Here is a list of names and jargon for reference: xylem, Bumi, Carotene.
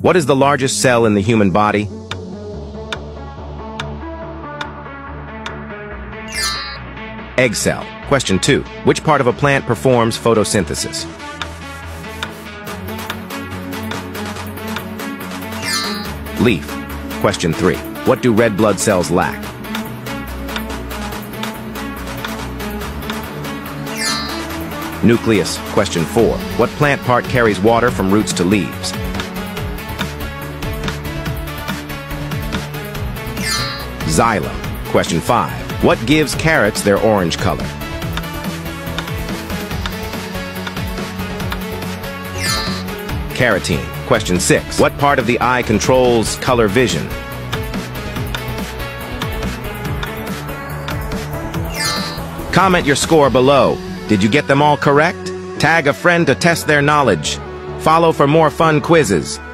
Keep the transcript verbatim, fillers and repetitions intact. What is the largest cell in the human body? Egg cell. Question two. Which part of a plant performs photosynthesis? Leaf. Question three. What do red blood cells lack? Nucleus. Question four. What plant part carries water from roots to leaves? Xylem. Question five. What gives carrots their orange color? Carotene. Question six. What part of the eye controls color vision? Comment your score below. Did you get them all correct? Tag a friend to test their knowledge. Follow for more fun quizzes.